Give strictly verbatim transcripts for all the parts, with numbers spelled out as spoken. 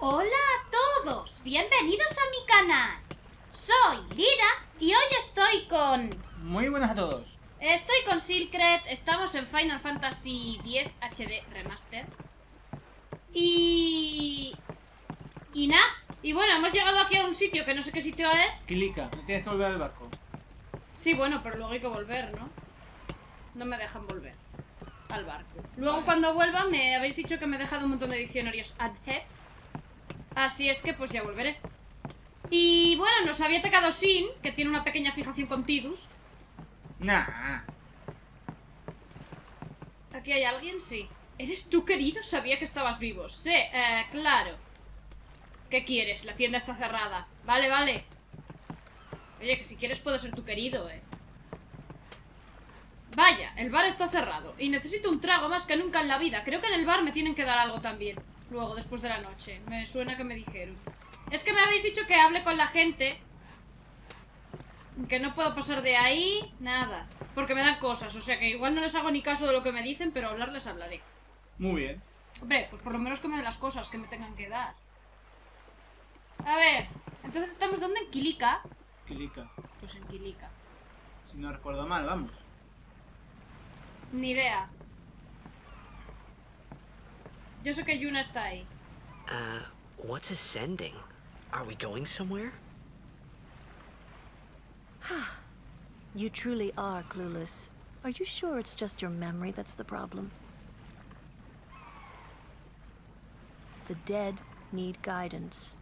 Hola a todos, bienvenidos a mi canal. Soy Lyra y hoy estoy con... Muy buenas a todos. Estoy con Sylcred, estamos en Final Fantasy X H D Remaster. Y... Y nada, y bueno, hemos llegado aquí a un sitio que no sé qué sitio es. Kilika, no tienes que volver al barco. Sí, bueno, pero luego hay que volver, ¿no? No me dejan volver al barco. Luego vale. Cuando vuelva me habéis dicho que me he dejado un montón de diccionarios adhead. Así es que pues ya volveré. Y bueno, nos había atacado Sin, que tiene una pequeña fijación con Tidus. Nah. ¿Aquí hay alguien? Sí. ¿Eres tú, querido? Sabía que estabas vivo. Sí, eh, claro. ¿Qué quieres? La tienda está cerrada. Vale, vale. Oye, que si quieres puedo ser tu querido, eh. Vaya, el bar está cerrado. Y necesito un trago más que nunca en la vida. Creo que en el bar me tienen que dar algo también. Luego, después de la noche. Me suena que me dijeron. Es que me habéis dicho que hable con la gente. Que no puedo pasar de ahí. Nada. Porque me dan cosas. O sea que igual no les hago ni caso de lo que me dicen, pero hablarles hablaré. Muy bien. Hombre, pues por lo menos que me den las cosas que me tengan que dar. A ver, entonces estamos ¿dónde? ¿En Kilika? Kilika. Pues en Kilika. Si no recuerdo mal, vamos. Ni idea. Yo sé que Yuna está ahí. Uh, what's ascending? Are we going somewhere? You truly are clueless. Are you sure it's just your memory that's the problem? The dead need guidance.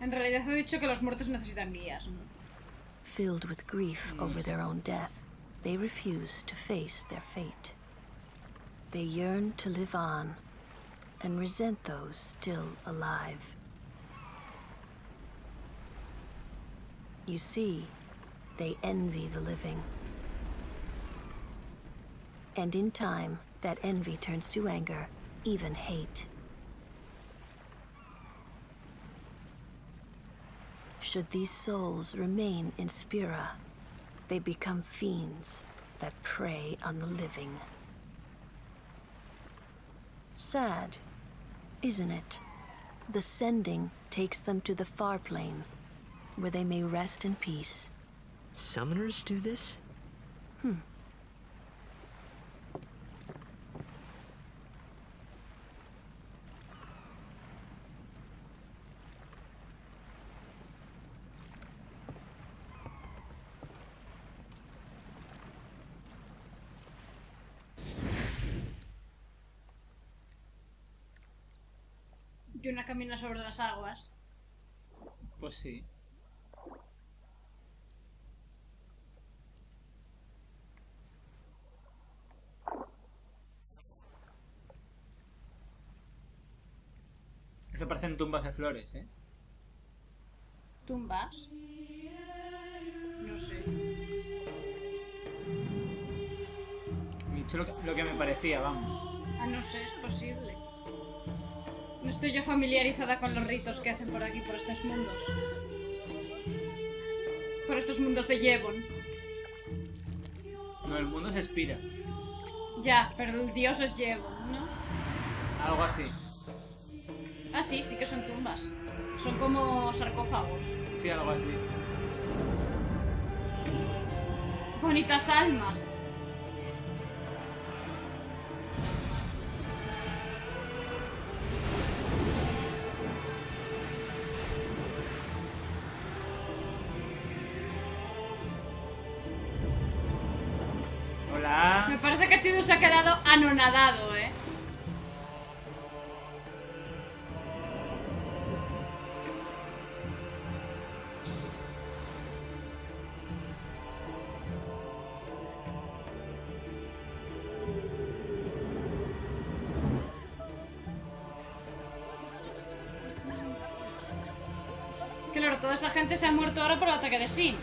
En realidad he dicho que los muertos necesitan guías, ¿no? Filled with grief over their own death, they refuse to face their fate. They yearn to live on and resent those still alive. You see, they envy the living. And in time, that envy turns to anger, even hate. Should these souls remain in Spira, they become fiends that prey on the living. Sad, isn't it? The sending takes them to the far plane, where they may rest in peace. Summoners do this? Hmm. Yuna camina sobre las aguas. Pues sí. Es que parecen tumbas de flores, ¿eh? ¿Tumbas? No sé. Esto es lo, lo que me parecía, vamos. Ah, no sé, es posible. No estoy yo familiarizada con los ritos que hacen por aquí, por estos mundos. Por estos mundos de Yevon. No, el mundo se Spira. Ya, pero el dios es Yevon, ¿no? Algo así. Ah, sí, sí que son tumbas. Son como sarcófagos. Sí, algo así. Bonitas almas. Se ha quedado anonadado, eh. Claro, toda esa gente se ha muerto ahora por el ataque de Sin.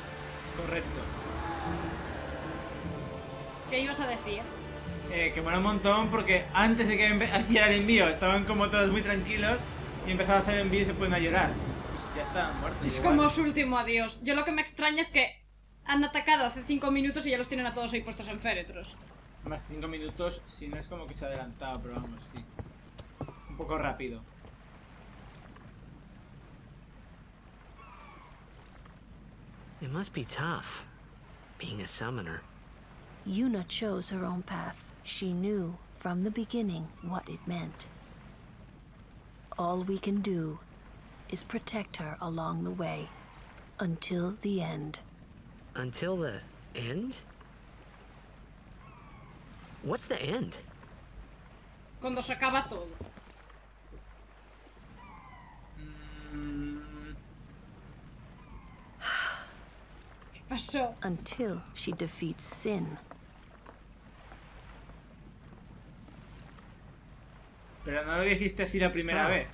Correcto. ¿Qué ibas a decir? Eh, que mola un montón porque antes de que hiciera el envío estaban como todos muy tranquilos y empezaba a hacer envidia y se pueden a llorar. Pues ya está, muerto. Es igual. Como su último adiós. Yo lo que me extraña es que han atacado hace cinco minutos y ya los tienen a todos ahí puestos en féretros. Más cinco minutos, si no es como que se ha adelantado, pero vamos, sí. Un poco rápido. It must be tough, being a summoner. Yuna chose her own path. She knew from the beginning what it meant. All we can do is protect her along the way, until the end. Until the end? What's the end? Cuando se acaba todo. ¿Qué pasó? Until she defeats Sin. Pero no lo dijiste así la primera ah. vez.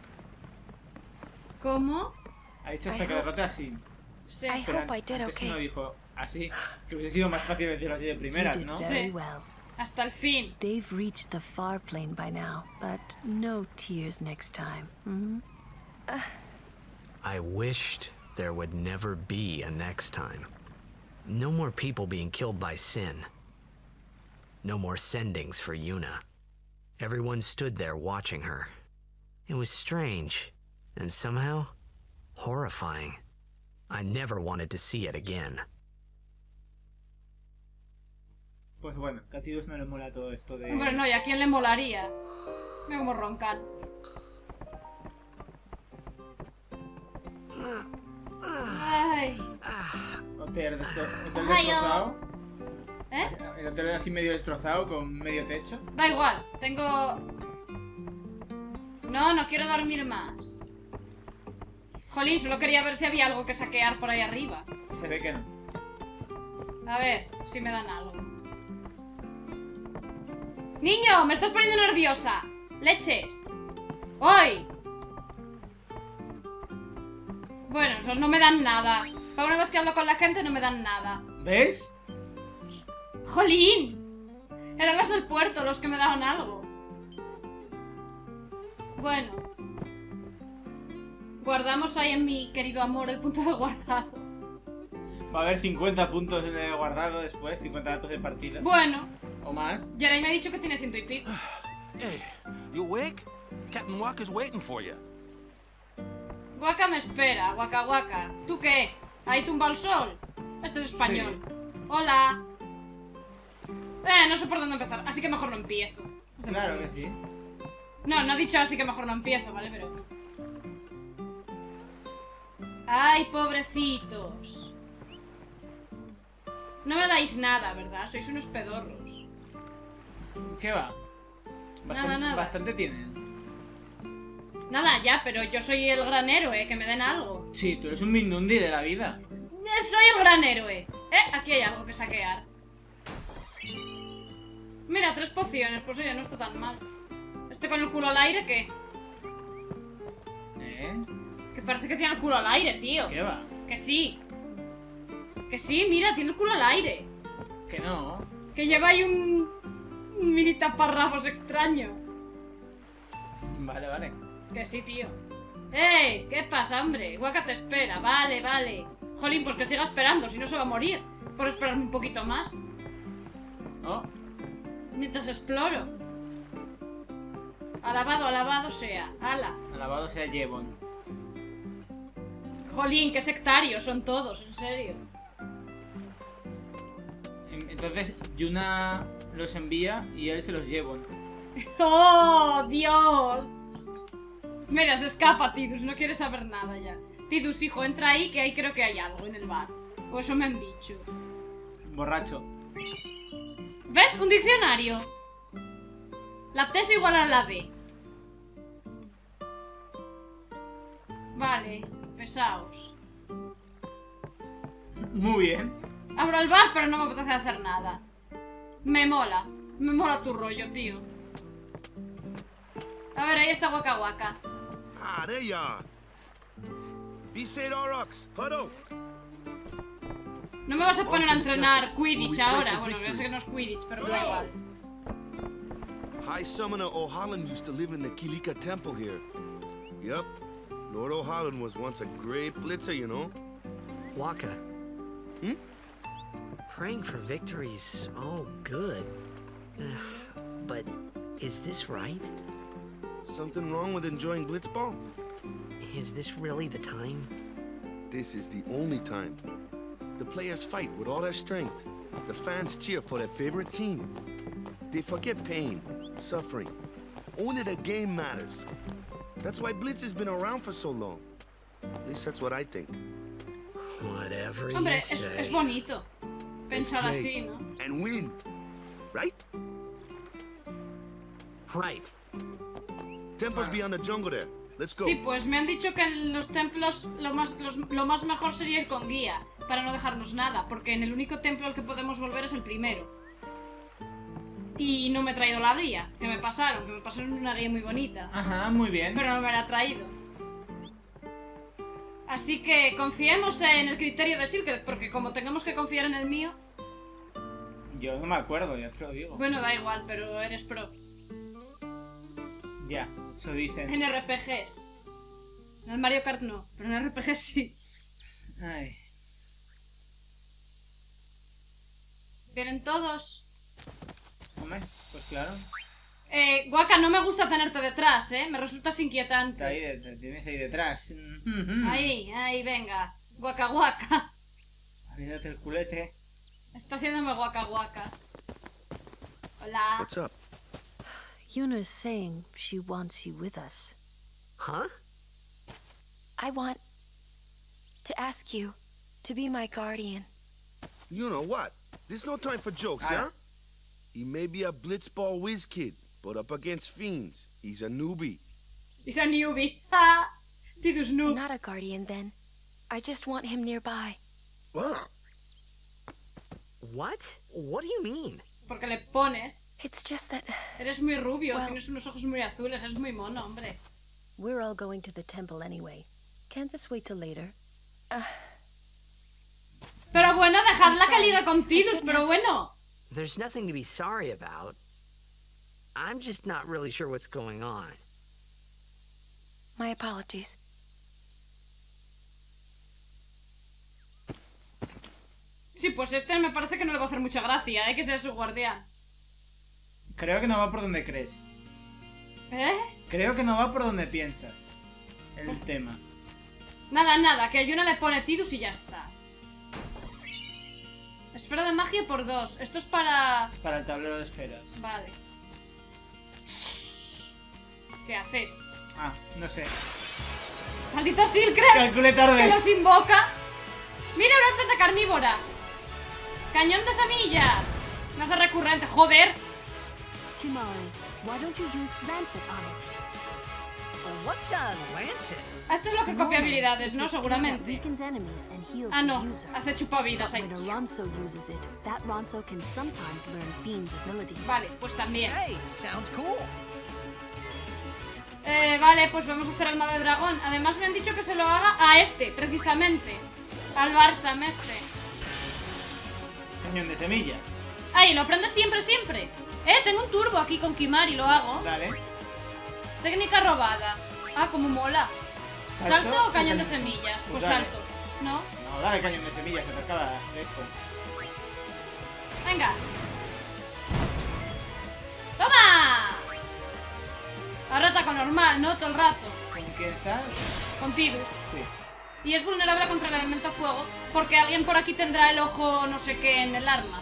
¿Cómo? Ha dicho hasta I que derrote a Sin. Sí. I Pero hope I did antes okay. no dijo así. Que hubiese sido más fácil decirlo así de primeras, ¿no? Sí. Hasta el fin. They've reached the far plane by now, but no tears next time. Mm-hmm. uh. I wished there would never be a next time. No more people being killed by Sin. No more sendings for Yuna. Everyone stood there watching her. It was strange, and somehow horrifying. I never wanted to see it again. Pues bueno, a Tidus no le mola todo esto de... Hombre, no, ¿y a quién le molaría? Mira como roncan. Ay. Hotel destrozado. ¿Eh? El hotel así medio destrozado, con medio techo. Da igual, tengo... No, no quiero dormir más. Jolín, solo quería ver si había algo que saquear por ahí arriba. Se ve que no. A ver, si me dan algo. ¡Niño! ¡Me estás poniendo nerviosa! ¡Leches! ¡Hoy! Bueno, no me dan nada. Para una vez que hablo con la gente no me dan nada. ¿Ves? ¡Jolín! Eran los del puerto los que me daban algo. Bueno. Guardamos ahí en mi querido amor el punto de guardado. Va a haber cincuenta puntos de guardado después, cincuenta datos de partida. Bueno. ¿O más? Jeremy me ha dicho que tiene ciento y pico. Hey, you awake? Captain Wakka's waiting for you. Wakka me espera, Wakka Wakka. ¿Tú qué? ¿Ahí tumba el sol? Esto es español. Sí. Hola. Eh, no sé por dónde empezar, así que mejor no empiezo. No sé claro que sí. No, no he dicho así que mejor no empiezo, ¿vale? Pero... Ay, pobrecitos. No me dais nada, ¿verdad? Sois unos pedorros. ¿Qué va? Bastan, nada, nada. Bastante tienen. Nada, ya, pero yo soy el gran héroe, que me den algo. Sí, tú eres un Mindundi de la vida. Soy el gran héroe. Eh, aquí hay algo que saquear. Mira, tres pociones, pues oye, no está tan mal. ¿Este con el culo al aire qué? ¿Eh? Que parece que tiene el culo al aire, tío. ¿Qué va? Que sí. Que sí, mira, tiene el culo al aire. Que no. Que lleva ahí un... un mini taparrabos extraño. Vale, vale. Que sí, tío. ¡Ey! ¿Qué pasa, hombre? Wakka te espera. Vale, vale. Jolín, pues que siga esperando, si no se va a morir. Por esperar un poquito más. Oh. Mientras exploro. Alabado, alabado sea. Ala. Alabado sea Yevon. Jolín, qué sectarios son todos, en serio. Entonces Yuna los envía y él se los lleva. ¡Oh, Dios! Mira, se escapa Tidus, no quiere saber nada ya. Tidus, hijo, entra ahí que ahí creo que hay algo en el bar. O eso me han dicho. Borracho. ¿Ves? Un diccionario. La T es igual a la D. Vale, pesaos. Muy bien. Abro el bar, pero no me apetece hacer nada. Me mola. Me mola tu rollo, tío. A ver, ahí está Wakka Wakka. Ah, there you are. Besaid Aurochs, huddle. No me vas a poner a entrenar Quidditch ahora. Bueno, yo sé que no es Quidditch, pero da igual. High Summoner Ohalland used to live in the Kilika temple here. Yep. Lord Ohalland was once a great blitzer, you know. Wakka. Hmm? Praying for victory's all good. Uh, but is this right? Something wrong with enjoying Blitzball? Is this really the time? This is the only time. The players fight with all their strength. The fans cheer for their favorite team. They forget pain, suffering. Only the game matters. That's why Blitz has been around for so long. At least that's what I think. Whatever you Hombre, say. Es, es bonito. Pensar así, ¿no? And win, right? Right. Templos wow. Beyond the jungle there. Let's go. Sí, pues me han dicho que en los templos lo más, los, lo más mejor sería ir con guía, para no dejarnos nada, porque en el único templo al que podemos volver es el primero. Y no me he traído la guía, que me pasaron, que me pasaron una guía muy bonita. Ajá, muy bien. Pero no me la ha traído. Así que confiemos en el criterio de Sylcred, porque como tengamos que confiar en el mío... Yo no me acuerdo, ya te lo digo. Bueno, da igual, pero eres pro. Ya, eso dicen. En R P Gs. En el Mario Kart no, pero en R P Gs sí. Ay. ¿Vienen todos? Hombre, pues claro. Eh, Wakka, no me gusta tenerte detrás, ¿eh? Me resultas inquietante. Ahí de, tienes ahí detrás. Ahí, ahí, venga. Wakka, Wakka. Abriéndote el culete. Está haciéndome Wakka, Wakka. Hola. What's up? Yuna is saying she wants you with us. Huh? I want to ask you to be my guardian. You know what? There's no time for jokes, ah. huh? He may be a Blitzball whiz kid, but up against fiends, he's a newbie. He's a newbie. Ha! Tidus noob. Not a guardian then. I just want him nearby. What? What? What do you mean? Porque le pones. It's just that. Eres muy rubio. Well, tienes unos ojos muy azules. Es muy mono, hombre. We're all going to the temple anyway. Can't this wait till later? Uh... Pero bueno, dejadla que liga con Tidus, pero bueno. There's nothing to be sorry about. I'm just not really sure what's going on. My apologies. Sí, pues este me parece que no le va a hacer mucha gracia, ¿eh? Que sea su guardián. Creo que no va por donde crees. ¿Eh? Creo que no va por donde piensas. El ¿Eh? tema. Nada, nada, que Yuna le pone Tidus y ya está. Esfera de magia por dos. Esto es para... Para el tablero de esferas. Vale. ¿Qué haces? Ah, no sé. ¡Maldito Sylcred! Calculé tarde. ¡Que los invoca! ¡Mira, una planta carnívora! ¡Cañón de semillas! Me hace recurrente. ¡Joder! Kimahri, why don't you use lancet on it? What's a lancet? Ah, esto es lo que copia habilidades, ¿no? Seguramente. Ah, no. Hace chupavidas ahí. Vale, pues también. Eh, vale, pues vamos a hacer alma de dragón. Además me han dicho que se lo haga a este, precisamente. Al Barsam este. Cañón de semillas. Ahí, lo prende siempre, siempre. Eh, tengo un turbo aquí con Kimahri, lo hago. Dale. Técnica robada. Ah, como mola. ¿Salto, ¿Salto o cañón de semillas? Pues, pues salto, ¿no? No, dale cañón de semillas, que te acaba esto. Venga. ¡Toma! Ahora ataco normal, ¿no? Todo el rato. ¿Con quién estás? Con Tidus. Sí. Y es vulnerable contra el elemento fuego, porque alguien por aquí tendrá el ojo no sé qué en el arma.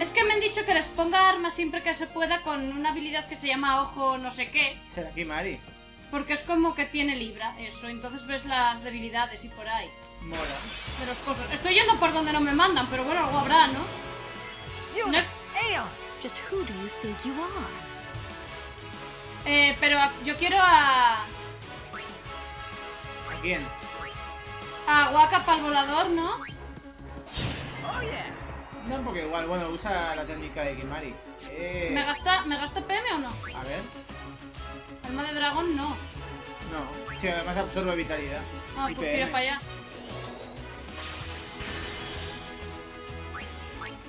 Es que me han dicho que les ponga armas siempre que se pueda con una habilidad que se llama ojo no sé qué. Será Kimahri. Porque es como que tiene Libra, eso. Entonces ves las debilidades y por ahí. Mola. De los cosas. Estoy yendo por donde no me mandan, pero bueno, algo habrá, ¿no? no es... Eh, pero a... yo quiero a... ¿A quién? A Wakka para el volador, ¿no? Oh, yeah. No, porque igual, bueno, usa la técnica de Kimahri. Eh... ¿Me gasta, ¿Me gasta P M o no? A ver. Alma de dragón no. No, sí, además absorbe vitalidad. Ah, y pues P M. Tira para allá.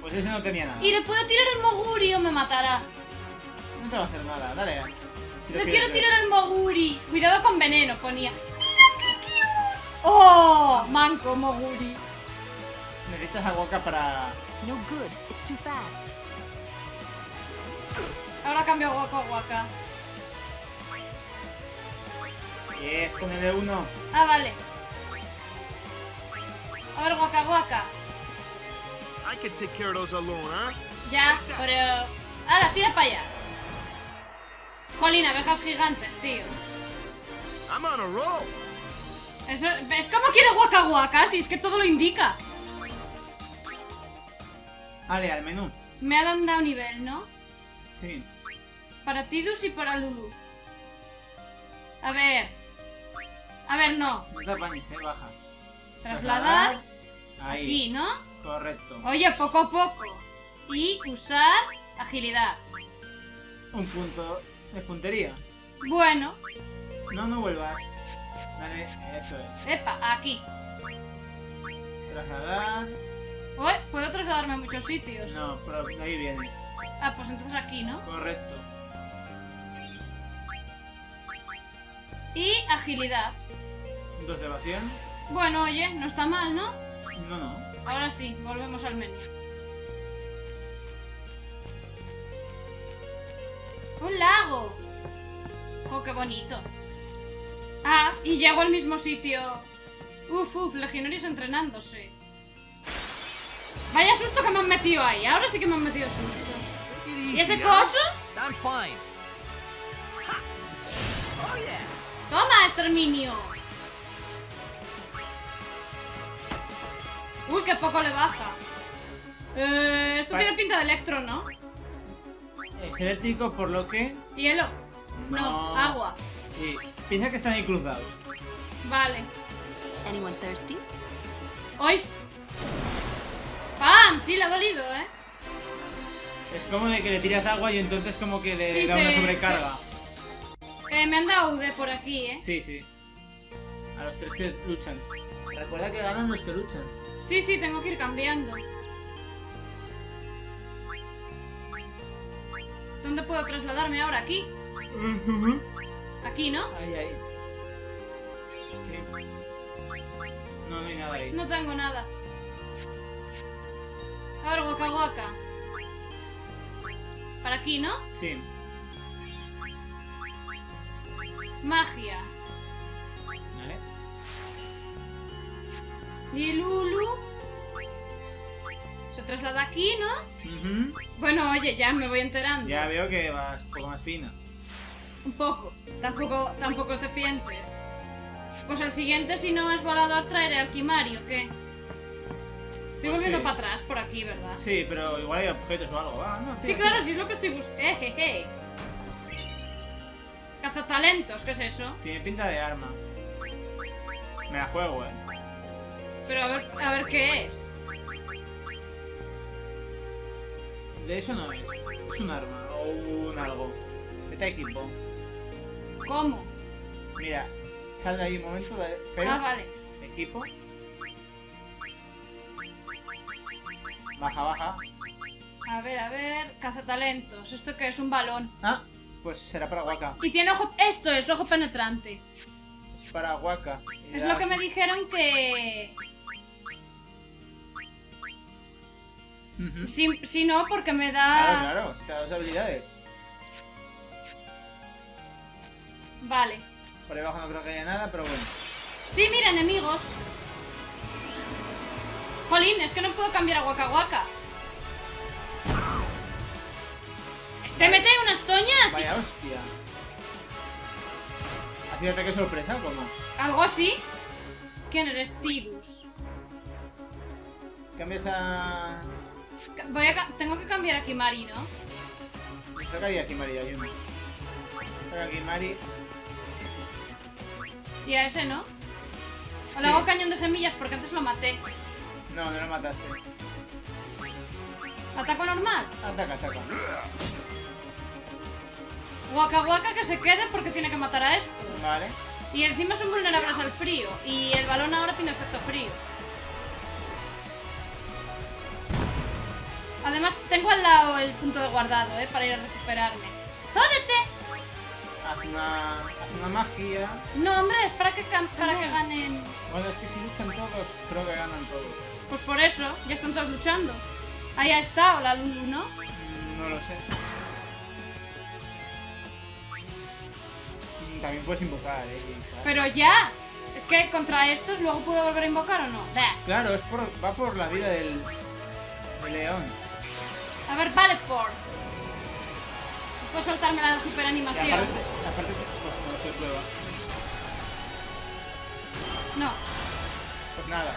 Pues ese no tenía nada. Y le puedo tirar el Moguri o me matará. No te va a hacer nada, dale. Si Creo ¡Lo quiero tirar al Moguri! Cuidado con veneno, ponía. ¡Mira qué cute! ¡Oh! Manco Moguri. Necesitas a Wakka para... No good, it's too fast. Ahora cambio a Wakka a Wakka. Yes, con el uno. Ah, vale. A ver, Wakka Wakka. I can take care of those alone, ¿eh? Ya, pero... Ahora, tira para allá. Jolín, abejas gigantes, tío. I'm on a roll. Eso, es como quiere Wakka Wakka, si es que todo lo indica. Vale, al menú. Me han dado nivel, ¿no? Sí. Para Tidus y para Lulu. A ver. A ver, no. No te apañes, eh, baja. Trasladar. Ahí. Aquí, ¿no? Correcto. Oye, poco a poco. Y usar agilidad. Un punto de puntería. Bueno. No, no vuelvas. Vale, eso es. Epa, aquí. Trasladar. Uy, puedo trasladarme a muchos sitios. No, pero ahí viene. Ah, pues entonces aquí, ¿no? Correcto. Y agilidad. Dos de evasión. Bueno, oye, no está mal, ¿no? No, no. Ahora sí, volvemos al menú. ¡Un lago! ¡Jo, qué bonito! Ah, y llego al mismo sitio. Uf, uf, legionarios entrenándose. Vaya susto que me han metido ahí. Ahora sí que me han metido susto. ¿Y ese coso? Toma, exterminio. Uy, qué poco le baja. Eh, esto vale. Tiene pinta de electro, ¿no? Es eléctrico, por lo que... Hielo. No, no, agua. Sí, piensa que están ahí cruzados. Vale. ¿Alguien thirsty? ¿Ois? ¡Pam! Sí, le ha dolido, ¿eh? Es como de que le tiras agua y entonces como que le sí, da sí, una sobrecarga. Sí. Eh, me han dado U D por aquí, ¿eh? Sí, sí. A los tres que luchan. Recuerda que ganan los que luchan. Sí, sí, tengo que ir cambiando. ¿Dónde puedo trasladarme ahora? ¿Aquí? Uh-huh. Aquí, ¿no? Ahí, ahí. Sí. No, no hay nada ahí. No tengo nada. A ver, Wakka Wakka. Para aquí, ¿no? Sí. Magia. Vale. Y Lulu. Se traslada aquí, ¿no? Uh-huh. Bueno, oye, ya me voy enterando. Ya veo que vas un poco más fina. Un poco. Tampoco, tampoco te pienses. Pues el siguiente, si no has volado, traeré al Kimahri, ¿o qué? Estoy volviendo sí. Para atrás, por aquí, ¿verdad? Sí, pero igual hay objetos o algo. Ah, no, tira, sí, claro, tira. Si es lo que estoy buscando. Eh, jeje. Cazatalentos, ¿qué es eso? Tiene pinta de arma. Me la juego, eh. Pero a ver, a ver qué es. De eso no es. Es un arma o un algo. Está equipo. ¿Cómo? Mira, sal de ahí un momento. Pero, ah, vale. Equipo. Baja, baja. A ver, a ver... Cazatalentos. ¿Esto qué es? Un balón. Ah, pues será para Wakka. Y tiene ojo... Esto es ojo penetrante. Es para Wakka. Es da... lo que me dijeron que... Uh-huh. Si, si no, porque me da... Claro, claro. Te da dos habilidades. Vale. Por ahí abajo no creo que haya nada, pero bueno. Sí, mira, enemigos. Jolín, es que no puedo cambiar a Wakka Wakka. Este mete unas toñas. Vaya y... hostia. ¿Ha sido ataque sorpresa o cómo? ¿Algo así? ¿Quién eres? Tidus. Cambias a... Voy a... Tengo que cambiar a Kimahri, ¿no? Yo cambié a Kimahri, hay uno. Pero a Kimahri... Y a ese, ¿no? O le sí. Hago cañón de semillas porque antes lo maté. No, no lo mataste. ¿Ataco normal? Ataca, ataca. Wakka Wakka que se quede porque tiene que matar a estos. Vale. Y encima son vulnerables al frío. Y el balón ahora tiene efecto frío. Además, tengo al lado el punto de guardado, eh, para ir a recuperarme. ¡Jódete! haz una, haz una magia. No, hombre, es para que, para que ganen. Bueno, es que si luchan todos, creo que ganan todos. Pues por eso, ya están todos luchando. Ahí ha estado la Lulu, ¿no? No lo sé. También puedes invocar, ¿eh? Pero ya. Es que contra estos luego puedo volver a invocar o no. Da. Claro, es por, va por la vida del, del león. A ver, Valefor. Puedo soltarme la super animación. Aparte, aparte, pues, no se prueba. No. Pues nada.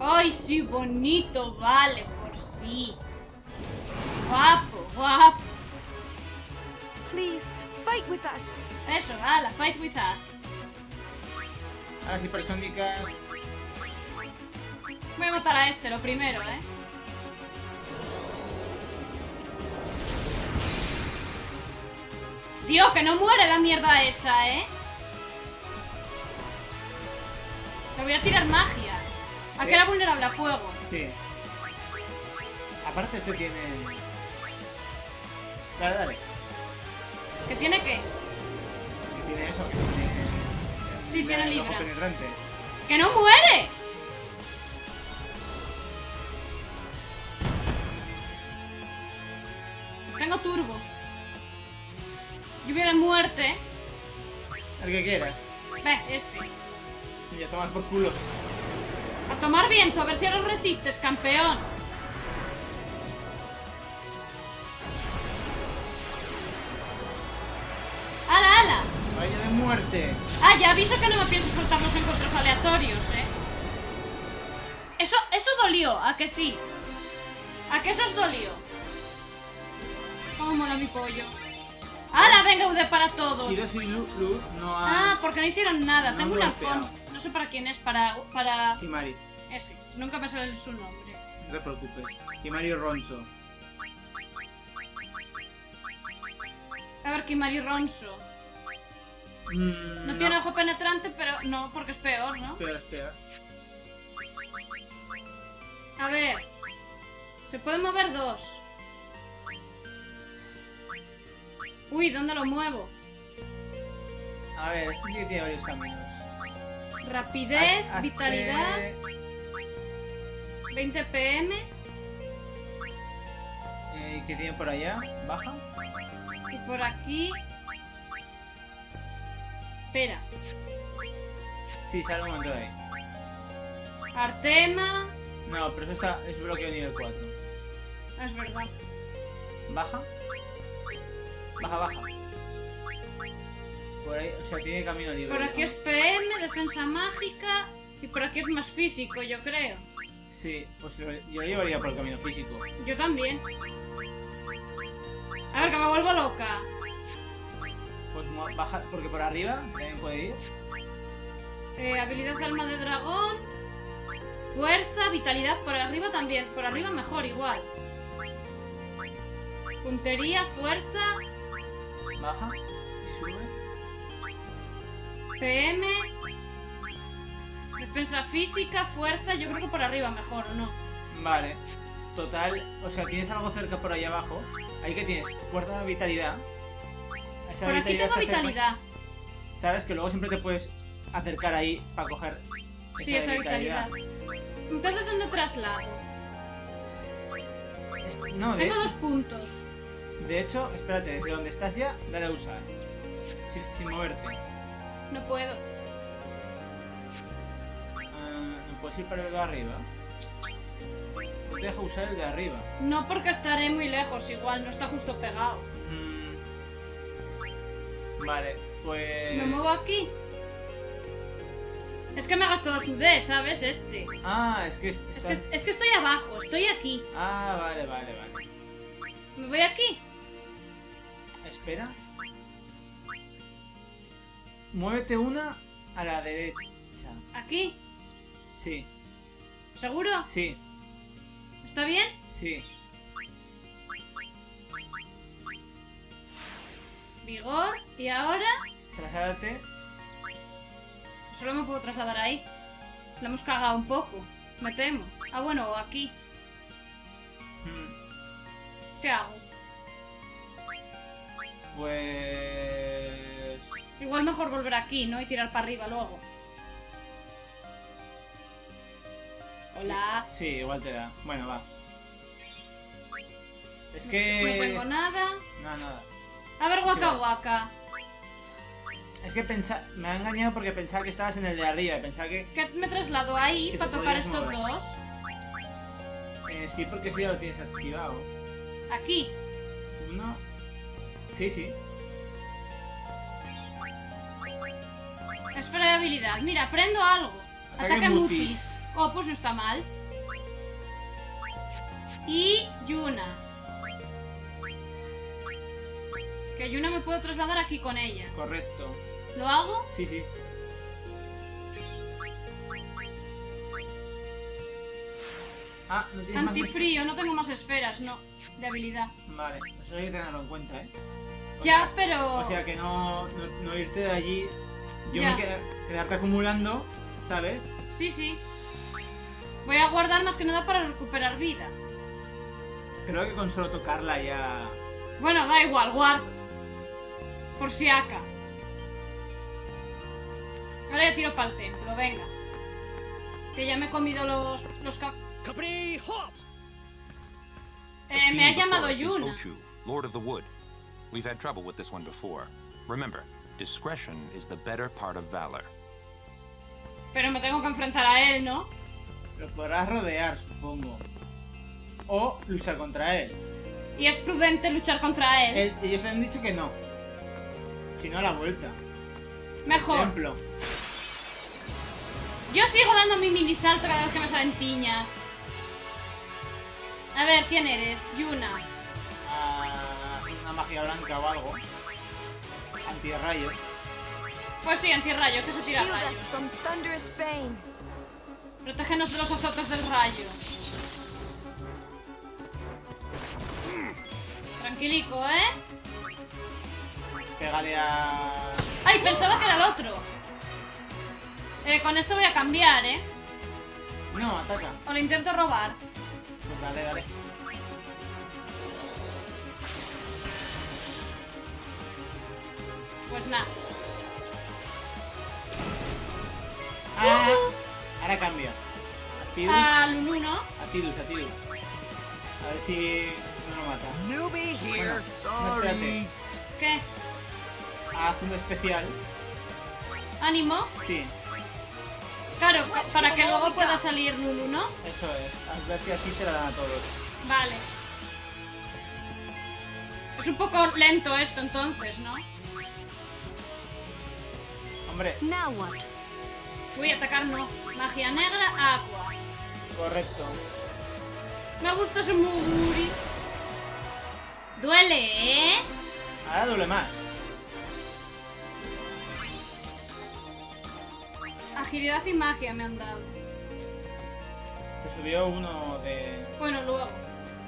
Ay, sí, bonito, Valefor, sí. Guapo, guapo. Please, fight with us. Eso, ala, fight with us. A las hipersónicas. Voy a botar a este, lo primero, eh. Tío, que no muere la mierda esa, eh. Le voy a tirar magia. ¿A qué era vulnerable a fuego? Sí. Aparte, este tiene. Dale, dale. ¿Que tiene qué? Que tiene eso, que tiene. Sí, tiene Libra. ¡Que no muere! Tengo turbo. Lluvia de muerte. El que quieras. Ve, este. Y a tomar por culo. A tomar viento, a ver si ahora resistes, campeón. ¡Hala, hala! Rayo de muerte. Ah, ya aviso que no me pienso soltar los encuentros aleatorios, eh. Eso, eso dolió, ¿a que sí? ¿A que eso os dolió? Oh, mola mi pollo. ¡Hala, venga, U D para todos! Tidus y Lulu no han... Ah, porque no hicieron nada. No. Tengo un arpón. No sé para quién es, para... para... Kimahri. Ese. Nunca me sale su nombre. No te preocupes. Kimahri Ronso. A ver, Kimahri Ronso. Mm, no, no tiene ojo penetrante, pero... No, porque es peor, ¿no? Peor, es peor. A ver. Se pueden mover dos. Uy, ¿dónde lo muevo? A ver, este sí que tiene varios caminos. Rapidez, hazte... vitalidad... veinte P M... Eh, ¿qué tiene por allá? ¿Baja? Y por aquí... Espera. Sí, sale un momento de ahí. Artema... No, pero eso está... es bloqueo nivel cuatro. Es verdad. ¿Baja? Baja, baja. Por ahí, o sea, tiene camino libre. Por aquí es P M, defensa mágica. Y por aquí es más físico, yo creo. Sí, pues lo, yo lo llevaría por el camino físico. Yo también. A ver, que me vuelvo loca. Pues baja, porque por arriba también puede ir. Eh, habilidad alma de dragón. Fuerza, vitalidad, por arriba también. Por arriba mejor, igual. Puntería, fuerza. Baja y sube. P M. Defensa física, fuerza. Yo creo que por arriba mejor, ¿o no? Vale. Total, o sea, tienes algo cerca por ahí abajo. Ahí que tienes fuerza, vitalidad. Esa por vitalidad aquí tengo vitalidad. Sabes que luego siempre te puedes acercar ahí para coger. Sí, esa, esa vitalidad. vitalidad. Entonces, ¿dónde traslado? No, tengo de... dos puntos. De hecho, espérate, desde donde estás ya, dale a usar. Sin, sin moverte. No puedo. Uh, ¿Puedes ir para el de arriba? No te deja usar el de arriba. No, porque estaré muy lejos, igual, no está justo pegado. Mm. Vale, pues... ¿Me muevo aquí? Es que me ha gastado su D, ¿sabes? Este. Ah, es que... Está... Es que... Es que estoy abajo, estoy aquí. Ah, vale, vale, vale. ¿Me voy aquí? Espera. Muévete una a la derecha. ¿Aquí? Sí. ¿Seguro? Sí. ¿Está bien? Sí. Vigor, y ahora... Trasládate. Solo me puedo trasladar ahí. La hemos cagado un poco, me temo. Ah, bueno, aquí. Hmm. ¿Qué hago? Pues... igual mejor volver aquí, ¿no? Y tirar para arriba luego. Hola. Sí, igual te da. Bueno, va. Es que... no tengo nada. Nada, nada. A ver, Wakka, sí, Wakka. Es que pensaba... me ha engañado porque pensaba que estabas en el de arriba. Pensaba que... ¿qué me traslado ahí para tocar estos mover. dos? Eh, sí, porque sí ya lo tienes activado. ¿Aquí? Uno. Sí, sí. Espera de habilidad. Mira, aprendo algo. Ataque, Ataque Mufis. Mufis. Oh, pues no está mal. Y Yuna. Que Yuna me puedo trasladar aquí con ella. Correcto. ¿Lo hago? Sí, sí. Ah, no tienes antifrío, más... no tengo más esferas, no. De habilidad. Vale, eso hay que tenerlo en cuenta, ¿eh? O ya, sea, pero... o sea, que no, no, no irte de allí. Yo ya. me queda, quedarte acumulando, ¿sabes? Sí, sí. Voy a guardar más que nada para recuperar vida. Creo que con solo tocarla ya... bueno, da igual, guardo. Por si acá. Ahora ya tiro para el templo, venga. Que ya me he comido los... los cap... Capri Hot. Eh, me ha llamado Yuna. Lord of the Wood. We've had trouble with this one before. Remember, discretion is the better part of valor. Pero me tengo que enfrentar a él, ¿no? Lo podrás rodear, supongo. O luchar contra él. ¿Y es prudente luchar contra él? El, ellos le han dicho que no. Si no, a la vuelta. Mejor. Por ejemplo. Yo sigo dando mi mini salto cada vez que me salen tiñas. A ver, ¿quién eres? Yuna. Ah, una magia blanca o algo. Antirrayos. Pues sí, antirrayos, que se tira rayos. Protégenos de los azotes del rayo. Tranquilico, ¿eh? Pégale a... ¡ay! Pensaba que era el otro. Eh, con esto voy a cambiar, ¿eh? No, ataca. O lo intento robar. Pues dale, dale. Pues nada. Ah, ahora cambia. A Tidus. A Lulu, ¿no? A Tidus, a Tidus. A ver si no lo mata. Newbie here. Bueno, no, espérate. ¿Qué? Haz un especial. ¿Ánimo? Sí. Claro, para que luego pueda salir Lulu, ¿no? Eso es. A ver si así te la dan a todos. Vale. Es un poco lento esto entonces, ¿no? Hombre. Now what? Voy a atacar, no. Magia negra, agua. Correcto. Me gusta ese Muguri. Duele, ¿eh? Ahora duele más. Agilidad y magia me han dado. Se subió uno de... bueno, luego.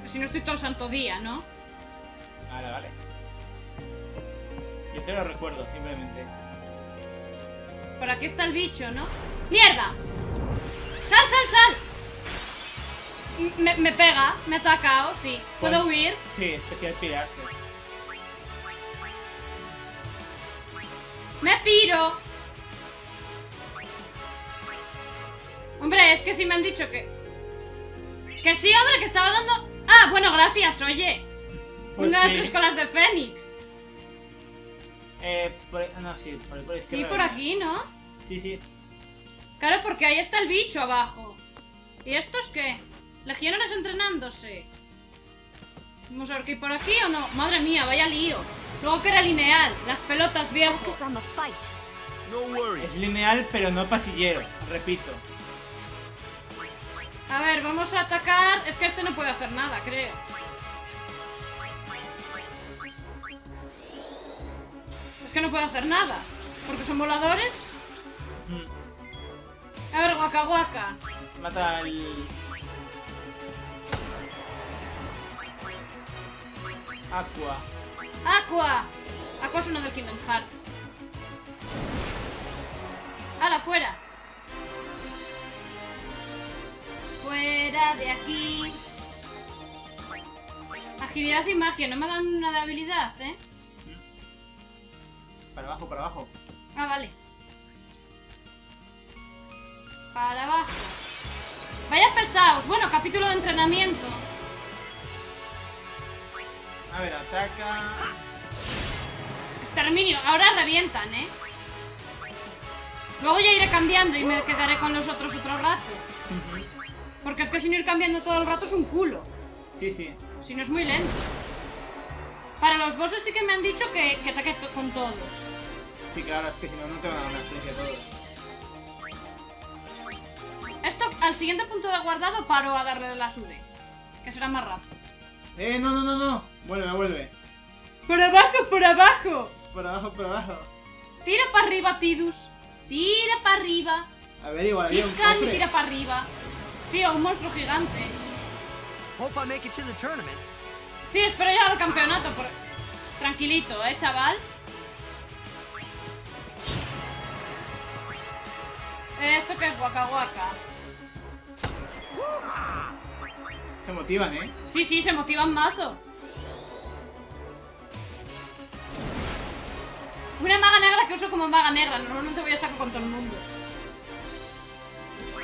Si no estoy todo el santo día, ¿no? Vale, vale. Yo te lo recuerdo, simplemente. Por aquí está el bicho, ¿no? ¡Mierda! ¡Sal, sal, sal! Me, me pega, me ha atacado, sí. ¿Puedo bueno, huir? Sí, especial pirarse. ¡Me piro! Hombre, es que sí me han dicho que... que sí, hombre, que estaba dando... ah, bueno, gracias, oye. Pues una sí. de tus colas de Fénix. Eh, por... no, sí, por, por Sí, por aquí, ¿no? Sí, sí. Claro, porque ahí está el bicho abajo. ¿Y estos qué? Legionarios entrenándose. Vamos a ver qué hay por aquí o no. Madre mía, vaya lío. Luego que era lineal. Las pelotas, viejo. Es lineal, pero no pasillero. Repito. A ver, vamos a atacar... es que este no puede hacer nada, creo. Es que no puedo hacer nada. Porque son voladores. Mm. A ver, Wakka, Wakka. Mata el... Aqua. Aqua. Aqua es uno del Kingdom Hearts. ¡Hala, fuera! Fuera de aquí. Agilidad y magia, no me dan nada de habilidad, ¿eh? Para abajo, para abajo. Ah, vale. Para abajo. Vaya pesados. Bueno, capítulo de entrenamiento. A ver, ataca. Exterminio. Ahora revientan, ¿eh? Luego ya iré cambiando y me quedaré con los otros otro rato. Porque es que si no ir cambiando todo el rato es un culo. Sí, sí. Si no es muy lento. Para los bosses sí que me han dicho que, que ataque to con todos. Sí, claro, es que si no, no te van a dar una experiencia todos. Esto, al siguiente punto de guardado paro a darle la U D. Que será más rápido. Eh, no, no, no, no. Vuelve, vuelve. Por abajo, por abajo. Por abajo, por abajo. Tira para arriba, Tidus. Tira para arriba. A ver, igual había un cofre. Y tira para arriba. Sí, a un monstruo gigante. Sí, espero llegar al campeonato. Por... Tranquilito, ¿eh, chaval? ¿Esto qué es? Wakka Wakka. Se motivan, ¿eh? Sí, sí, se motivan mazo. Una maga negra que uso como maga negra. Normalmente voy a saco con todo el mundo.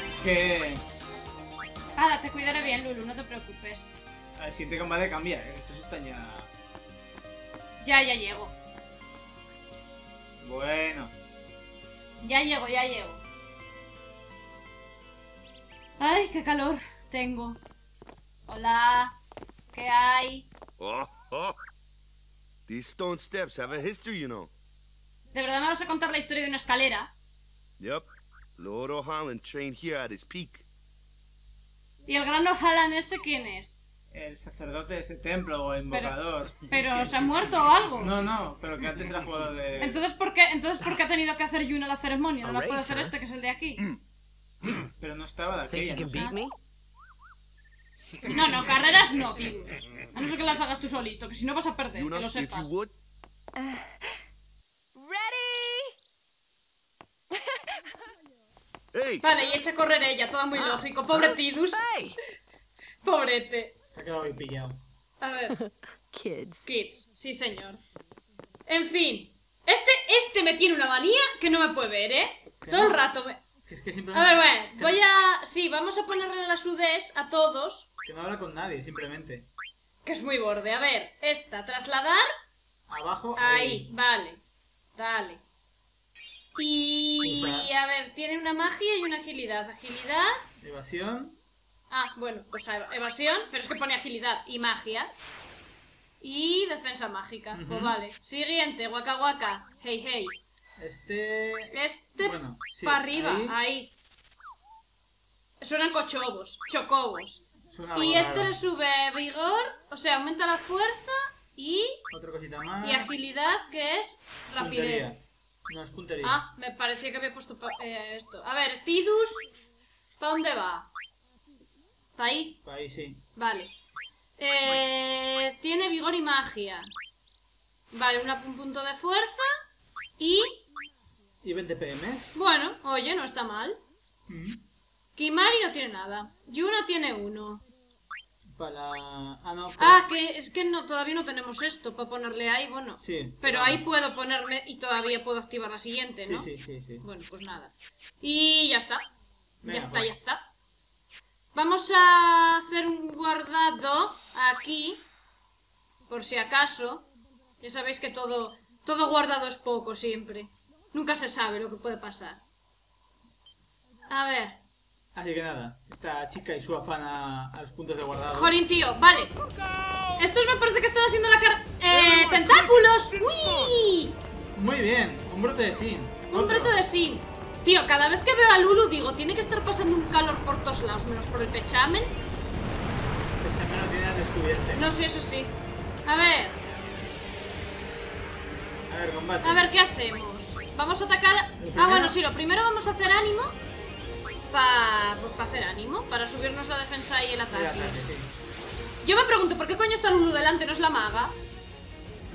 Es que... Ahora, te cuidaré bien, Lulu, no te preocupes. Al siguiente combate cambia, ¿eh? Estos están ya... Ya, ya llego. Bueno. Ya llego, ya llego. Ay, qué calor tengo. Hola. ¿Qué hay? Oh, oh. These stone steps have a history, you know. ¿De verdad me vas a contar la historia de una escalera? Yep. Lord Ohalland trained here at his peak. ¿Y el gran Ohalland ese quién es? El sacerdote de este templo o el invocador. Pero, pero se ha muerto o algo. No, no, pero que antes era jugador de... Entonces ¿por qué, entonces, ¿por qué ha tenido que hacer Yuna la ceremonia? No la puede hacer este que es el de aquí. Pero no estaba de aquella, ¿no? No, no, carreras no, tío. A no ser que las hagas tú solito, que si no vas a perder, que lo sepas. Uh, ready. Vale, y echa a correr ella, todo muy lógico. Pobre Tidus. Pobrete. Se ha quedado bien pillado. A ver. Kids. Kids, sí señor. En fin. Este, este me tiene una manía que no me puede ver, ¿eh? Todo el rato me... Es que simplemente... A ver, bueno, voy a... Sí, vamos a ponerle las U Ds a todos. Que no habla con nadie, simplemente. Que es muy borde. A ver, esta, trasladar... Abajo. Ahí, ahí. Vale. Dale. Y a ver, tiene una magia y una agilidad. Agilidad. Evasión. Ah, bueno, pues evasión, pero es que pone agilidad y magia. Y defensa mágica. Uh-huh. Pues vale. Siguiente, Wakka Wakka. Hey, hey. Este. Este bueno, sí, para arriba. Ahí. ahí. Suenan cochobos. Chocobos. Suena y este le sube vigor. O sea, aumenta la fuerza y. Otra cosita más. Y agilidad, que es rapidez. Puntería. No, es puntería. Ah, me parecía que había puesto eh, esto. A ver, Tidus, ¿para dónde va? ¿Para ahí? Para ahí, sí. Vale. Eh, tiene vigor y magia. Vale, una, un punto de fuerza y... Y veinte P M. Bueno, oye, no está mal. Mm-hmm. Kimahri no tiene nada. Yuna tiene uno. Para... Ah, no, pero... ah, que es que no, todavía no tenemos esto para ponerle ahí, bueno. Sí. Pero claro. Ahí puedo ponerme y todavía puedo activar la siguiente, ¿no? Sí, sí, sí, sí. Bueno, pues nada. Y ya está. Venga, ya está, pues. ya está. Vamos a hacer un guardado aquí, por si acaso. Ya sabéis que todo, todo guardado es poco siempre. Nunca se sabe lo que puede pasar. A ver... Así que nada, esta chica y su afán a, a los puntos de guardado. Jolín, tío, vale. Estos me parece que están haciendo la cara... ¡Eh! ¡Tentáculos! ¡Uy! Muy bien, un brote de Sin. Un Otro. brote de Sin. Tío, cada vez que veo a Lulu digo, tiene que estar pasando un calor por todos lados, menos por el pechamen. El pechamen no tiene descubierto. No sé, sí, eso sí. A ver. A ver, combate. A ver, ¿qué hacemos? Vamos a atacar... Ah, bueno, sí, lo primero vamos a hacer ánimo... Para pues, pa hacer ánimo, para subirnos la defensa y el ataque. Sí, ataque sí. Yo me pregunto, ¿por qué coño está Lulu delante? ¿No es la maga?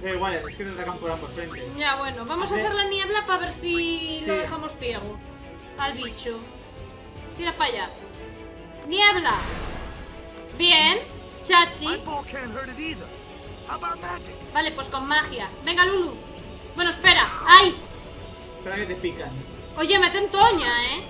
Da igual, es que te atacan por ambos frentes. Ya, bueno, vamos a, a hacer la niebla para ver si sí. lo dejamos ciego al bicho. Tira para allá. ¡Niebla! Bien, chachi. Vale, pues con magia. Venga, Lulu. Bueno, espera. ¡Ay! Espera que te pican. Oye, me tentoña, ¿eh?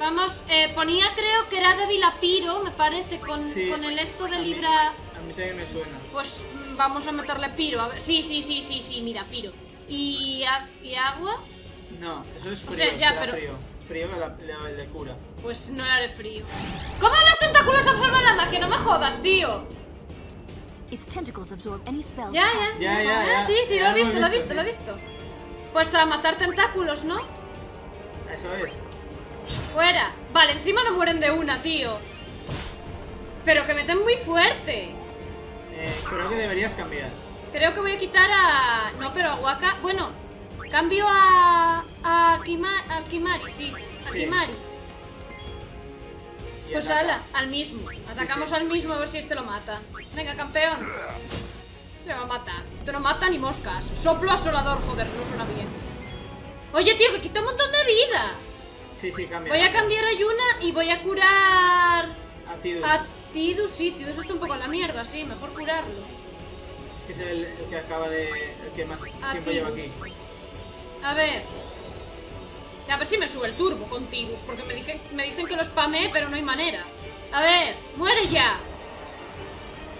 Vamos, eh, ponía creo que era débil a Piro, me parece, con, sí, con el esto de Libra. A mí, a mí también me suena. Pues vamos a meterle Piro. A ver. Sí, sí, sí, sí, sí, mira, Piro. ¿Y, a, y agua? No, eso es frío. O sea, ya, pero... frío. Frío le cura. Pues no le haré frío. ¿Cómo los tentáculos absorben la magia? No me jodas, tío. Ya, ya, ya, ya, ya. Ah, sí, sí, ya lo he visto, lo he visto, visto, lo he visto. Pues a matar tentáculos, ¿no? Eso es. Fuera. Vale, encima no mueren de una, tío. Pero que meten muy fuerte. Eh, creo que deberías cambiar. Creo que voy a quitar a... No, pero a Wakka... Bueno, cambio a... A, Kima... a Kimahri, sí. A sí. Kimahri. Pues ala, al mismo. Atacamos sí, sí. al mismo a ver si este lo mata. Venga, campeón. Le va a matar. Este no mata ni moscas. Soplo asolador, joder, no suena bien. Oye, tío, que quita un montón de vida. Sí, sí, cambia. Voy a cambiar a Yuna y voy a curar... A Tidus. A Tidus, sí. Tidus está un poco en la mierda, sí. Mejor curarlo. Es que es el, el que acaba de... El que más a tiempo Tidus. lleva aquí. A ver... A ver si me sube el turbo con Tidus, porque me, dije, me dicen que lo spameé, pero no hay manera. A ver, muere ya.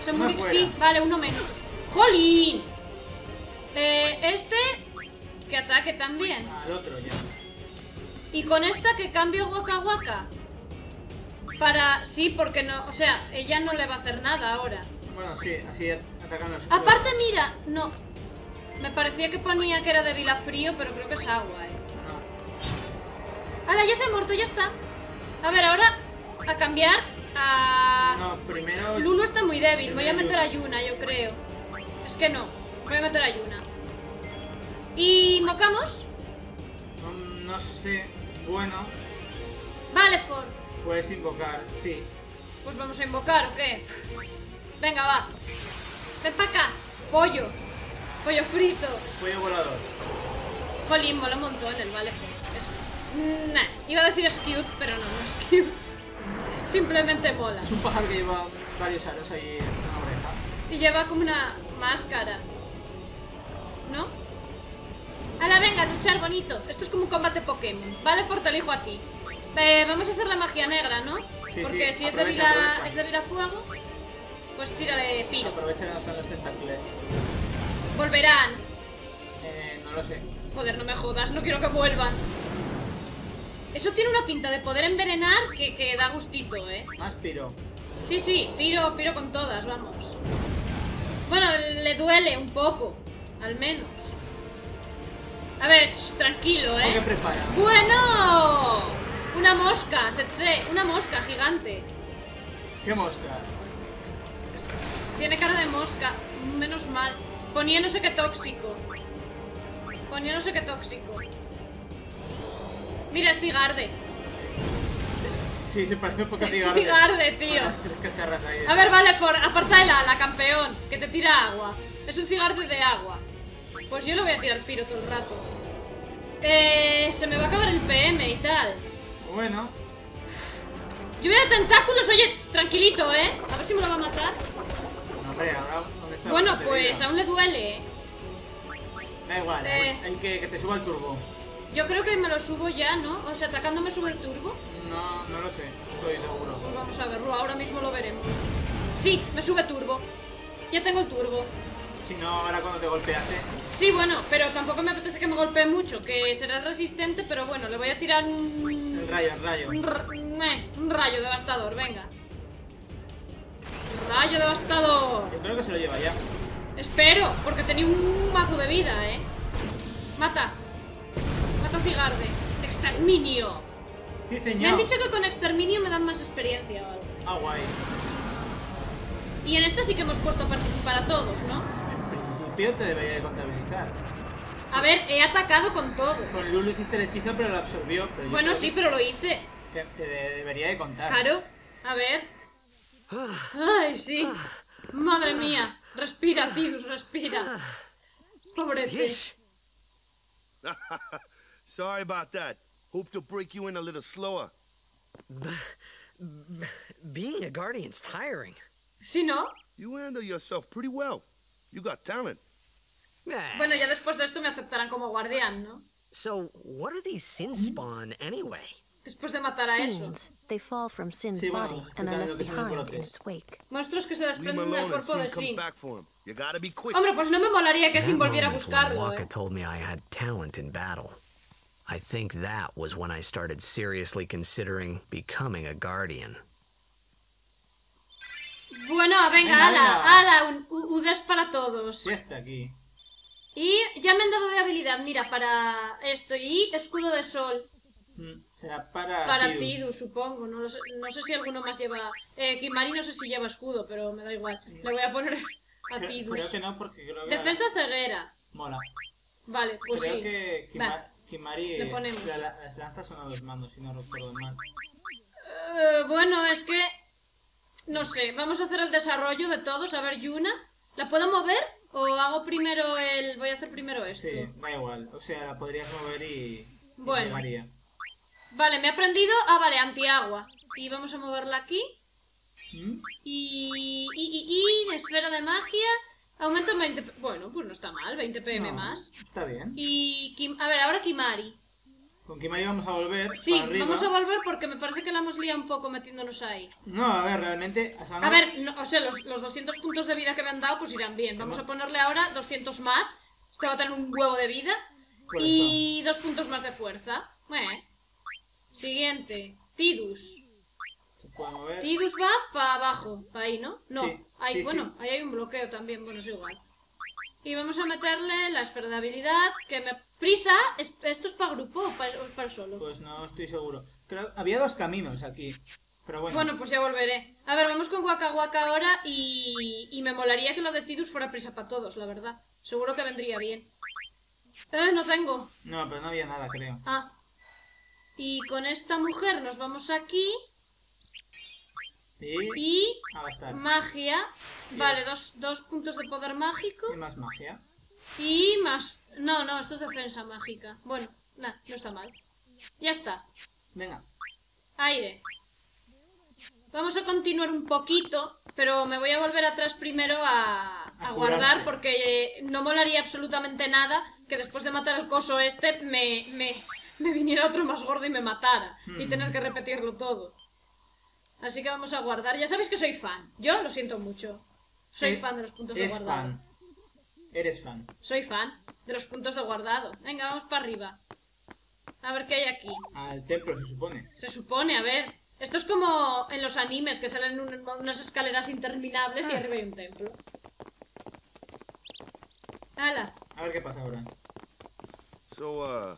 Se muere. Sí, vale, uno menos. ¡Jolín! Eh, este... Que ataque también. Al otro ya. Y con esta que cambio Wakka Wakka. Para... Sí, porque no... O sea, ella no le va a hacer nada ahora. Bueno, sí, así atacan los... Aparte, mira, no. Me parecía que ponía que era débil a frío, pero creo que es agua, eh. ¡Hala, ya se ha muerto! ¡Ya está! A ver, ahora a cambiar a... No, primero... Lulu está muy débil. Voy a meter a Yuna, yo creo. Es que no. Voy a meter a Yuna. ¿Y mocamos? No, no sé. Bueno. Valefor. Puedes invocar, sí. Pues vamos a invocar, ¿o qué? Venga, va. Ven para acá. Pollo. Pollo frito. Pollo volador. Jolín, mola un montón el Valefor. Nah, iba a decir es cute, pero no, no es cute. Simplemente mola. Es un pájaro que lleva varios aros ahí en una oreja. Y lleva como una máscara. ¿No? ¡Hala, venga, luchar bonito! Esto es como un combate Pokémon. Vale, fortalejo a ti. Eh, vamos a hacer la magia negra, ¿no? Sí, porque sí, si es débil a, es débil a fuego, pues tírale piro. Aprovecha que no están los tentáculos. ¿Volverán? Eh, no lo sé. Joder, no me jodas, no quiero que vuelvan. Eso tiene una pinta de poder envenenar que, que da gustito, ¿eh? Más piro. Sí, sí, piro, piro con todas, vamos. Bueno, le duele un poco, al menos. A ver, sh, tranquilo, ¿eh? ¿Qué prepara? ¡Bueno! Una mosca, setse, una mosca gigante. ¿Qué mosca? Tiene cara de mosca, menos mal. Ponía no sé qué tóxico. Ponía no sé qué tóxico. Mira, es Cigarde. Sí, se parece un poco a Cigarde. Es Cigarde, tío. Con las tres cacharras ahí. A ver, vale, por, aparta el ala, campeón, que te tira agua. Es un Cigarde de agua. Pues yo lo voy a tirar piro todo el rato. Eh, se me va a acabar el P M y tal. Bueno. Lluvia de tentáculos, oye, tranquilito, ¿eh? A ver si me lo va a matar. No, hombre, ahora, ¿dónde está? Bueno, pues aún le duele, ¿eh? Da igual, eh... el que, que te suba el turbo. Yo creo que me lo subo ya, ¿no? O sea, atacándome sube el turbo. No, no lo sé, estoy seguro. Pues vamos a verlo, ahora mismo lo veremos. Sí, me sube turbo. Ya tengo el turbo. Si no, ahora cuando te golpeaste. Sí, bueno, pero tampoco me apetece que me golpee mucho. Que será resistente, pero bueno, le voy a tirar un... El rayo, el rayo. Un, ra... eh, un rayo devastador, venga. Rayo devastador. Yo creo que se lo lleva ya. Espero, porque tenía un mazo de vida, ¿eh? Mata. Cigarde, exterminio. Sí, señor. Me han dicho que con exterminio me dan más experiencia o algo. Ah, guay. Y en esta sí que hemos puesto a participar a todos, ¿no? En principio te debería de contabilizar. A ver, he atacado con todos. Con Lulu hiciste el hechizo, pero lo absorbió. Pero bueno, sí, que... pero lo hice. Te, te debería de contar. Claro, a ver. Ay, sí. Madre mía. Respira, Tidus, respira. Pobrete. Sorry about that. Hope to break you in a little slower. B b being a guardian's tiring. ¿Sí, no? You handle yourself pretty well. You got talent. Bueno, ya después de esto me aceptarán como guardián, ¿no? So, what are these sin spawn anyway? Después de matar a esos. They fall from Sin's sí, bueno, body and are left behind in its wake. Monstruos que se desprenden del cuerpo de Sin. Hombre, pues no me molaría que Sin volviera a buscarlo. Wakka told me I had talent in battle. I think that was when I started seriously considering becoming a guardian. Bueno, venga, ala, ala, udas para todos. Ya está aquí. Y ya me han dado de habilidad, mira, para esto y escudo de sol. Será para para Tidus, supongo. No, no, sé, no sé si alguno más lleva. Eh, Kimahri no sé si lleva escudo, pero me da igual. Le voy a poner a Tidus. Creo que no, porque creo que defensa la... ceguera. Mola. Vale, pues creo sí. Creo que Kimahri, Kimahri le ponemos. La, la, las lanzas son a los mandos, si no recuerdo mal. Eh, bueno, es que no sé. Vamos a hacer el desarrollo de todos. A ver, Yuna, ¿la puedo mover? ¿O hago primero el...? Voy a hacer primero esto. Sí, da igual. O sea, la podrías mover y... Bueno. Y María. Vale, me he aprendido... Ah, vale, antiagua. Y vamos a moverla aquí. ¿Mm? Y... Y... Y... y esfera de magia. Aumento en veinte... Bueno, pues no está mal. veinte P M no, más. Está bien. Y... Kim... A ver, ahora Kimahri. Con Kimahri vamos a volver. Sí, para arriba. Vamos a volver porque me parece que la hemos liado un poco metiéndonos ahí. No, a ver, realmente... O sea, no... A ver, no, o sea, los, los doscientos puntos de vida que me han dado pues irán bien. Vamos ¿Cómo? a ponerle ahora doscientos más. Este va a tener un huevo de vida. Por y eso. Dos puntos más de fuerza. Bueno. Siguiente. Tidus. Tidus va para abajo. Para ahí, ¿no? No. Sí, ahí, sí, bueno, sí. Ahí hay un bloqueo también. Bueno, es igual. Y vamos a meterle la esfera de habilidad, que me... ¡Prisa! ¿Esto es para grupo o para, o es para solo? Pues no estoy seguro. Creo... Había dos caminos aquí, pero bueno. Bueno, pues ya volveré. A ver, vamos con Wakka Wakka ahora y... y me molaría que lo de Tidus fuera prisa para todos, la verdad. Seguro que vendría bien. Eh, no tengo. No, pero no había nada, creo. Ah. Y con esta mujer nos vamos aquí. Sí, y magia, sí. Vale, dos, dos puntos de poder mágico. Y más magia. Y más... No, no, esto es defensa mágica. Bueno, nada, no está mal. Ya está. Venga. Aire. Vamos a continuar un poquito, pero me voy a volver atrás primero a, a, a guardar, porque no molaría absolutamente nada que después de matar al coso este me, me, me viniera otro más gordo y me matara. Mm. Y tener que repetirlo todo. Así que vamos a guardar. Ya sabéis que soy fan. Yo lo siento mucho. Soy fan de los puntos de guardado. Fan. Eres fan. Soy fan de los puntos de guardado. Venga, vamos para arriba. A ver qué hay aquí. Al templo, se supone. Se supone, a ver. Esto es como en los animes que salen un, unas escaleras interminables ah. y arriba hay un templo. ¡Hala! A ver qué pasa ahora. So, uh,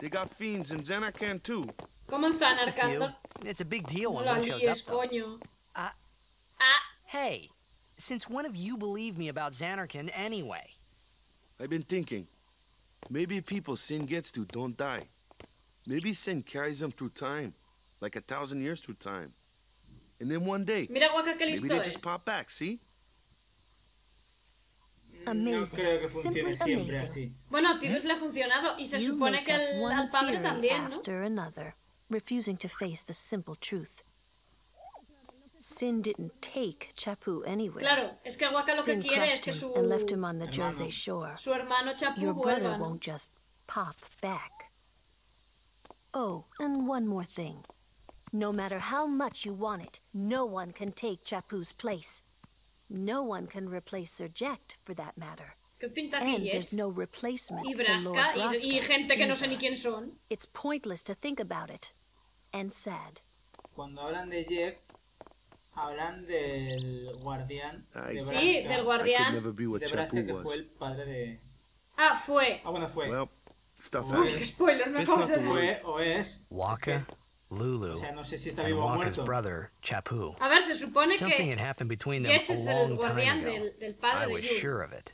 they got fiends in Zanarkand too. ¿Cómo en Zanarkand? It's a big deal when one shows up, though. Ah. Ah. Hey, since when have you believed me about Zanarkand anyway? I've been thinking. Maybe people Sin gets to don't die. Maybe Sin carries them through time. Like a thousand years through time. And then one day, Mira, Wakka, maybe they es. just pop back, see? Amazing. No creo que funcione siempre así. Bueno, Tidus le ha funcionado y se you supone que el, al padre también, ¿no? Refusing to face the simple truth. Sin didn't take Chappu anyway. Claro, es que Wakka lo Sin que quiere es que su and left him on the hermano. Jersey Shore. Su hermano Chappu Your brother vuelvan. won't just pop back. Oh, and one more thing. No matter how much you want it, no one can take Chappu's place. No one can replace Sir Jecht, for that matter. And there's no replacement for Lord Braska. Y, y gente que no sé ni quién son. It's pointless to think about it. And sad. Cuando hablan de Jecht, hablan del guardián de Braska. Sí, del guardián de Braska que fue el padre de... Ah, fue. Ah, bueno, fue. Well, Uy, qué spoiler, me acabas de decir. O es... Wakka, Lulu, o sea, no sé si está vivo o muerto. Brother, Chappu. A ver, se supone que Jecht es el guardián del, del padre de Jecht.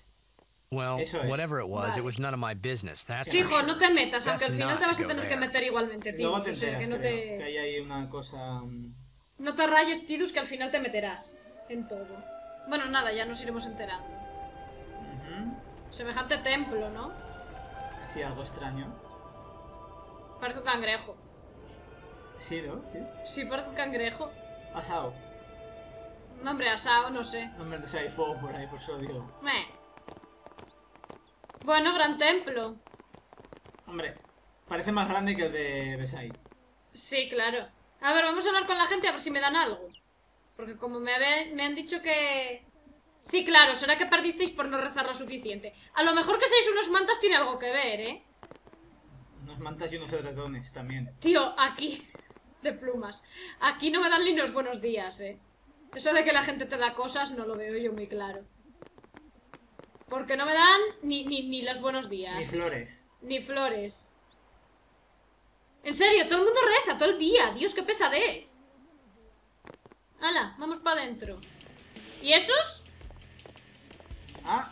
Well, whatever it was, vale. It was none of my business. That's sí, hijo, no te metas, aunque al final te vas a tener que meter igualmente, Tidus. No te, o sea, que no te... Que hay ahí una cosa... No te rayes, Tidus, que al final te meterás en todo. Bueno, nada, ya nos iremos enterando. Uh-huh. Semejante templo, ¿no? Así, algo extraño. Parece un cangrejo. Sí, ¿no? Sí, sí parece un cangrejo. Asado. Nombre asado, no sé. Nombre de Saifo por ahí, por eso digo. Meh. Bueno, gran templo. Hombre, parece más grande que el de Besaid. Sí, claro. A ver, vamos a hablar con la gente a ver si me dan algo. Porque como me, habe, me han dicho que... Sí, claro, será que perdisteis por no rezar lo suficiente. A lo mejor que seáis unos mantas tiene algo que ver, ¿eh? Unos mantas y unos edredones también. Tío, aquí... de plumas. Aquí no me dan ni los buenos días, ¿eh? Eso de que la gente te da cosas no lo veo yo muy claro. Porque no me dan ni, ni, ni los buenos días. Ni flores. Ni flores. En serio, todo el mundo reza todo el día. Dios, qué pesadez. Hala, vamos para adentro. ¿Y esos? Ah.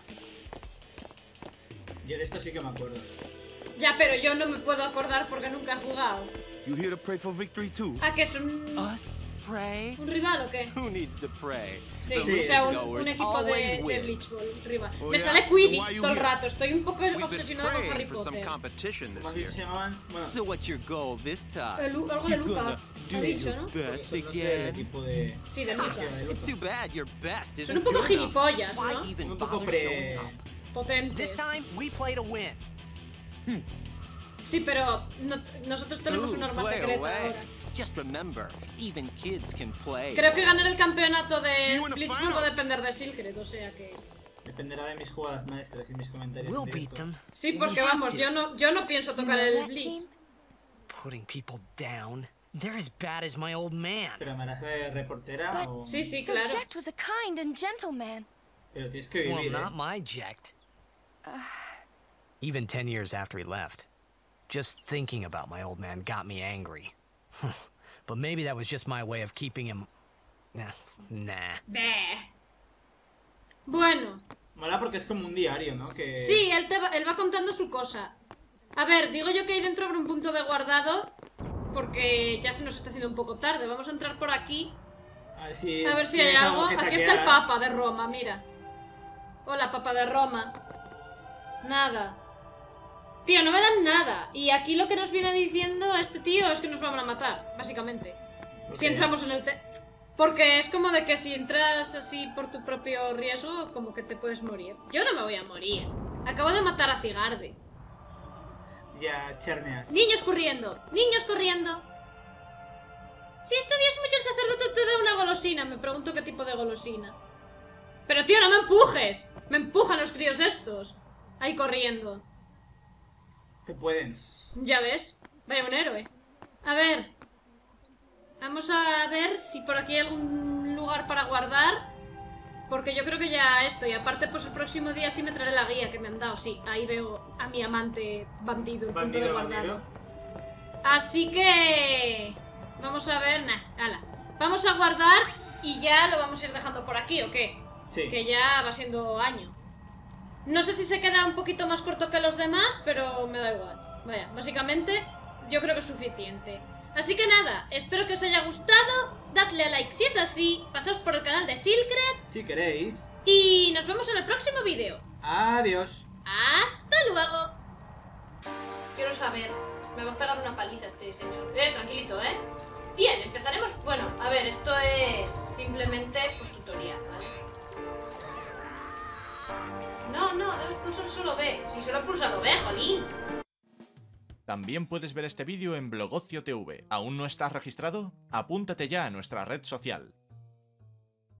Yo de esto sí que me acuerdo. Ya, pero yo no me puedo acordar porque nunca he jugado. You here to pray for victory too? Ah, que es un... Us? Pray? ¿Un rival o qué? Who needs to pray? Sí, sí, o sea, un, un equipo de, de Blitzball, un rival. Oh, me yeah. Sale Quidditch todo el rato, estoy un poco obsesionado con Harry Potter. Bueno. So what's your goal this time? El, algo de Luca, ha dicho, ¿no? De... Sí, de Luca. It's too bad your best isn't. Son un poco gilipollas, ¿no? Un poco pre... potentes. This time we play to win. Hmm. Sí, pero no, nosotros tenemos un arma secreta ahora. Just remember, even kids can play. Creo que ganar el campeonato de Blitzball va a depender de Sylcred, o sea que... Dependerá de mis jugadas maestras y mis comentarios. We'll beat them. Sí, porque vamos, yo no, yo no pienso tocar el Blitz. Putting people down. They're as bad as my old man. ¿Pero me hace reportera o...? Sí, sí, claro. So Jecht was a kind and gentle man. Pero tienes que vivir, ¿eh? Well, not my Jecht. Even ten years after he left, just thinking about my old man got me angry. But maybe that was just my way of keeping him. Nah. Nah. Bleh. Bueno. Mola porque es como un diario, ¿no? Que... Sí, él, te va, él va contando su cosa. A ver, digo yo que ahí dentro habrá un punto de guardado. Porque ya se nos está haciendo un poco tarde. Vamos a entrar por aquí. A ver si, a ver si hay algo. algo Aquí está el Papa de Roma, mira. Hola, Papa de Roma. Nada. Tío, no me dan nada. Y aquí lo que nos viene diciendo este tío es que nos van a matar, básicamente. Okay. Si entramos en el... Te Porque es como de que si entras así por tu propio riesgo, como que te puedes morir. Yo no me voy a morir. Acabo de matar a Cigarde. Ya, yeah, cherneas. Niños corriendo, niños corriendo. Si estudias mucho el sacerdote te da una golosina. Me pregunto qué tipo de golosina. Pero tío, no me empujes. Me empujan los críos estos. Ahí corriendo. Te pueden. Ya ves. Vaya un héroe. A ver. Vamos a ver si por aquí hay algún lugar para guardar. Porque yo creo que ya esto. Y aparte, pues el próximo día sí me traeré la guía que me han dado. Sí, ahí veo a mi amante bandido. El bandido, punto de guardado. Bandido. Así que... Vamos a ver. Nah, ala. Vamos a guardar y ya lo vamos a ir dejando por aquí, ¿o qué? Sí. Que ya va siendo año. No sé si se queda un poquito más corto que los demás, pero me da igual. Vaya, básicamente yo creo que es suficiente. Así que nada, espero que os haya gustado. Dadle a like si es así. Pasaos por el canal de Sylcred si queréis. Y nos vemos en el próximo vídeo. Adiós. Hasta luego. Quiero saber, me va a pegar una paliza este señor. Eh, tranquilito, eh. Bien, empezaremos. Bueno, a ver, esto es simplemente pues tutorial, ¿vale? No, no, debes pulsar solo B. Si solo he pulsado B, jolín. También puedes ver este vídeo en Blogocio T V. ¿Aún no estás registrado? Apúntate ya a nuestra red social.